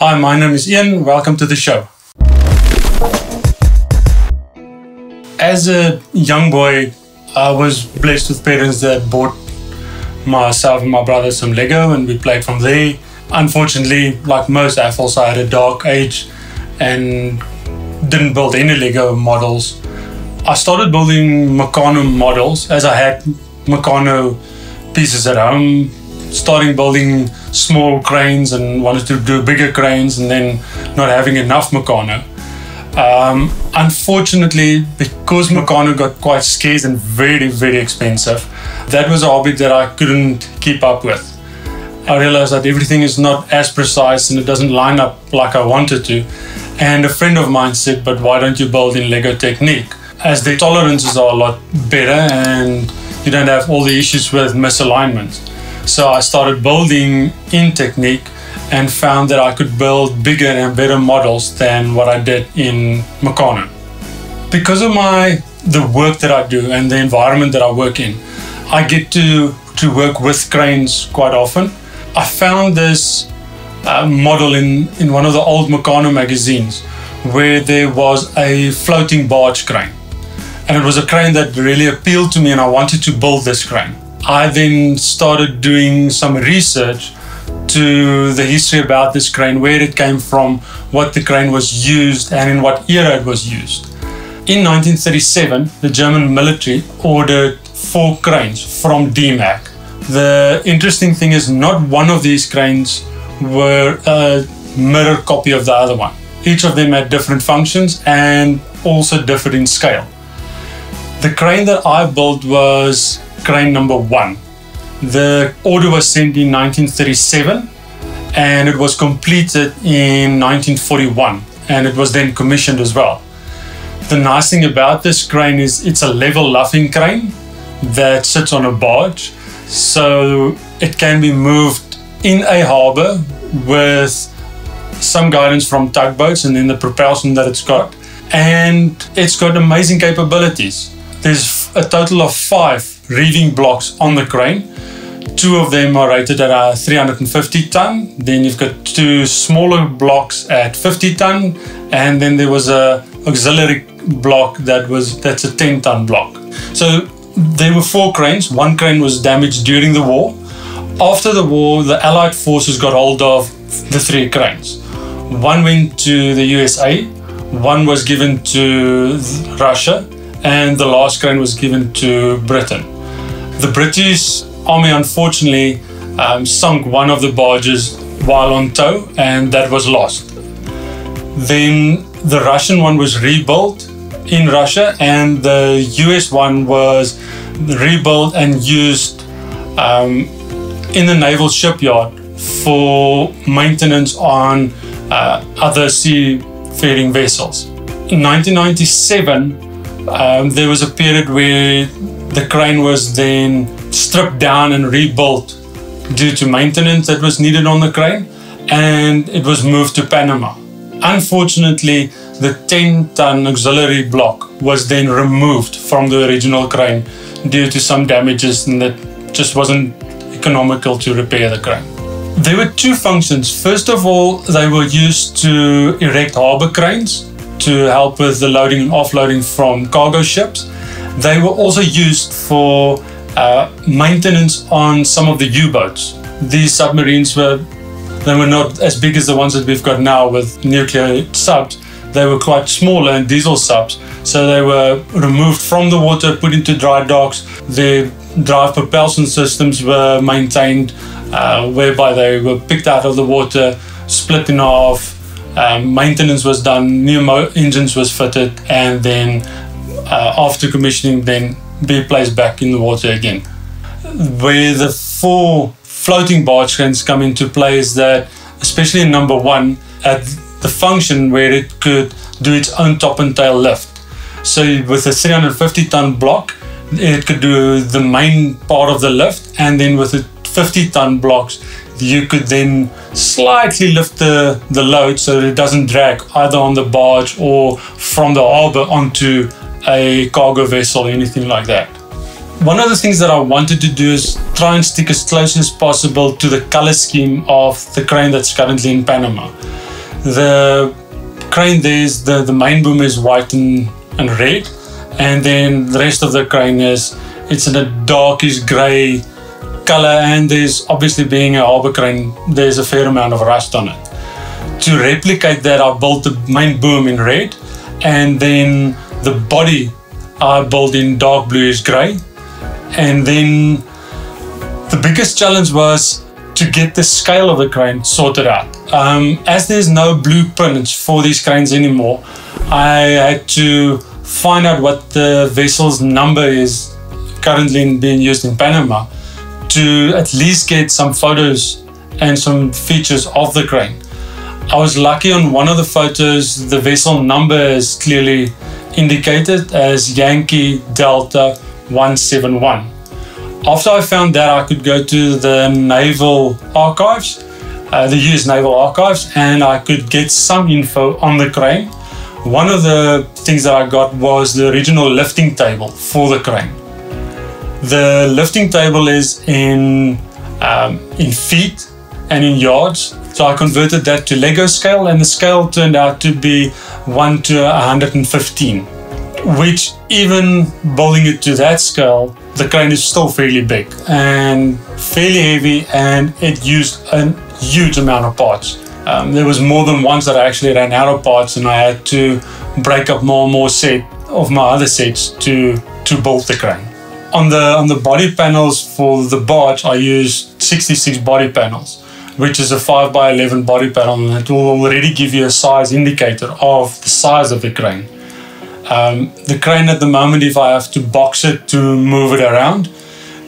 Hi, my name is Ian. Welcome to the show. As a young boy, I was blessed with parents that bought myself and my brother some Lego and we played from there. Unfortunately, like most AFOLs, I had a dark age and didn't build any Lego models. I started building Meccano models as I had Meccano pieces at home. Starting building small cranes and wanted to do bigger cranes and then not having enough Meccano. Unfortunately, because Meccano got quite scarce and very, very expensive, that was a hobby that I couldn't keep up with. I realized that everything is not as precise and it doesn't line up like I wanted to. And a friend of mine said, but why don't you build in Lego Technic? As the tolerances are a lot better and you don't have all the issues with misalignment. So I started building in Technic and found that I could build bigger and better models than what I did in Meccano. Because of the work that I do and the environment that I work in, I get to work with cranes quite often. I found this model in one of the old Meccano magazines where there was a floating barge crane. And it was a crane that really appealed to me and I wanted to build this crane. I then started doing some research to the history about this crane, where it came from, what the crane was used and in what era it was used. In 1937, the German military ordered 4 cranes from Demag. The interesting thing is not one of these cranes were a mirror copy of the other one. Each of them had different functions and also differed in scale. The crane that I built was crane number 1. The order was sent in 1937 and it was completed in 1941 and it was then commissioned as well. The nice thing about this crane is it's a level luffing crane that sits on a barge, so it can be moved in a harbour with some guidance from tugboats and then the propulsion that it's got, and it's got amazing capabilities. There's a total of 5 reeving blocks on the crane. 2 of them are rated at 350 ton. Then you've got 2 smaller blocks at 50 ton. And then there was a auxiliary block that's a 10 ton block. So there were 4 cranes. One crane was damaged during the war. After the war, the Allied forces got hold of the 3 cranes. One went to the USA. One was given to Russia. And the last crane was given to Britain. The British Army unfortunately sunk one of the barges while on tow and that was lost. Then the Russian one was rebuilt in Russia and the US one was rebuilt and used in the naval shipyard for maintenance on other seafaring vessels. In 1997, there was a period where the crane was then stripped down and rebuilt due to maintenance that was needed on the crane, and it was moved to Panama. Unfortunately, the 10-ton auxiliary block was then removed from the original crane due to some damages and that just wasn't economical to repair the crane. There were 2 functions. First of all, they were used to erect harbour cranes to help with the loading and offloading from cargo ships. They were also used for maintenance on some of the U-boats. These submarines were not as big as the ones that we've got now with nuclear subs. They were quite smaller and diesel subs. So they were removed from the water, put into dry docks. Their drive propulsion systems were maintained, whereby they were picked out of the water, split in half. Maintenance was done, new engines was fitted, and then after commissioning, then be placed back in the water again. Where the 4 floating barge cranes come into play is that, especially in number 1, at the function where it could do its own top and tail lift. So with a 350-ton block, it could do the main part of the lift, and then with the 50-ton blocks, you could then slightly lift the load so that it doesn't drag either on the barge or from the harbour onto a cargo vessel or anything like that. One of the things that I wanted to do is try and stick as close as possible to the colour scheme of the crane that's currently in Panama. The crane there is, the main boom is white and red, and then the rest of the crane it's in a darkish grey color, and there's obviously, being a harbour crane, there's a fair amount of rust on it. To replicate that, I built the main boom in red, and then the body I built in dark bluish grey. And then the biggest challenge was to get the scale of the crane sorted out. As there's no blueprints for these cranes anymore, I had to find out what the vessel's number is currently being used in Panama, to at least get some photos and some features of the crane. I was lucky on one of the photos, the vessel number is clearly indicated as Yankee Delta 171. After I found that, I could go to the Naval Archives, the US Naval Archives, and I could get some info on the crane. One of the things that I got was the original lifting table for the crane. The lifting table is in feet and in yards. So I converted that to Lego scale, and the scale turned out to be 1 to 115, which, even building it to that scale, the crane is still fairly big and fairly heavy, and it used a huge amount of parts. There was more than once that I actually ran out of parts, and I had to break up more and more set of my other sets to build the crane. On the body panels for the barge, I used 66 body panels, which is a 5 by 11 body panel, and it will already give you a size indicator of the size of the crane. The crane at the moment, if I have to box it to move it around,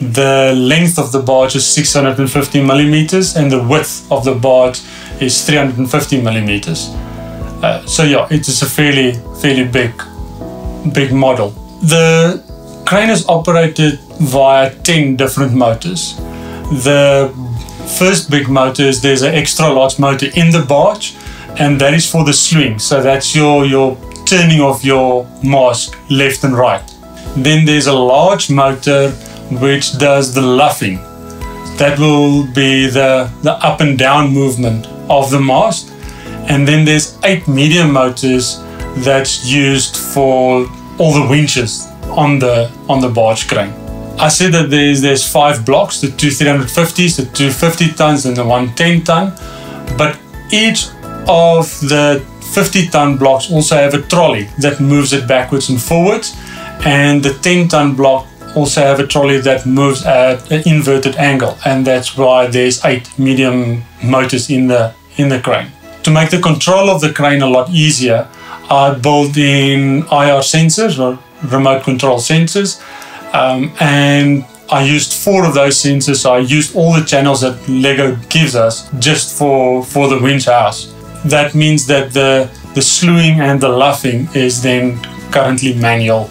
the length of the barge is 650 millimeters and the width of the barge is 350 millimeters. So yeah, it is a fairly big model. The crane is operated via 10 different motors. The first big motor is, there's an extra large motor in the barge, and that is for the slewing. So that's your turning of your mast left and right. Then there's a large motor which does the luffing. That will be the up and down movement of the mast. And then there's 8 medium motors that's used for all the winches on the barge crane. I said that there's 5 blocks, the 2 350s, the 2 50 tons and the 1 10 ton, but each of the 50 ton blocks also have a trolley that moves it backwards and forwards, and the 10 ton block also have a trolley that moves at an inverted angle, and that's why there's 8 medium motors in the crane. To make the control of the crane a lot easier, I built in IR sensors, or remote control sensors. And I used 4 of those sensors, so I used all the channels that Lego gives us just for the winch house. That means that the slewing and the luffing is then currently manual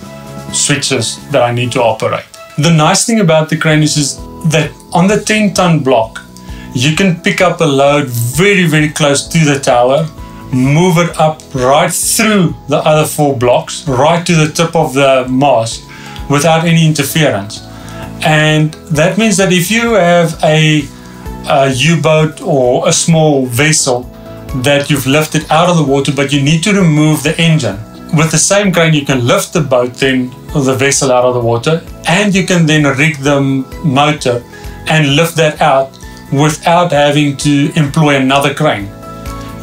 switches that I need to operate. The nice thing about the crane is that on the 10 ton block, you can pick up a load very, very close to the tower, move it up right through the other 4 blocks, right to the tip of the mast, without any interference. And that means that if you have a U-boat or a small vessel that you've lifted out of the water, but you need to remove the engine, with the same crane you can lift the boat then, or the vessel, out of the water, and you can then rig the motor and lift that out without having to employ another crane.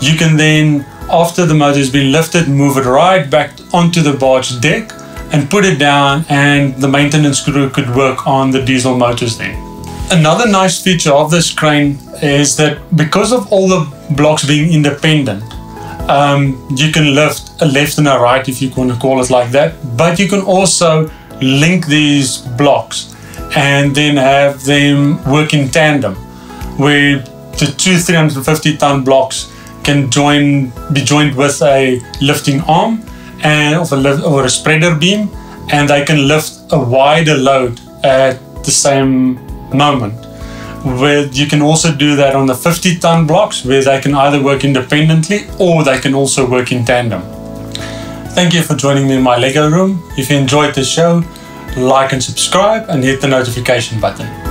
You can then, after the motor has been lifted, move it right back onto the barge deck and put it down, and the maintenance crew could work on the diesel motors then. Another nice feature of this crane is that because of all the blocks being independent, you can lift a left and a right, if you want to call it like that, but you can also link these blocks and then have them work in tandem, where the 2 350 ton blocks can be joined with a lifting arm or a spreader beam, and they can lift a wider load at the same moment. Where you can also do that on the 50 ton blocks, where they can either work independently or they can also work in tandem. Thank you for joining me in my Lego room. If you enjoyed the show, like and subscribe and hit the notification button.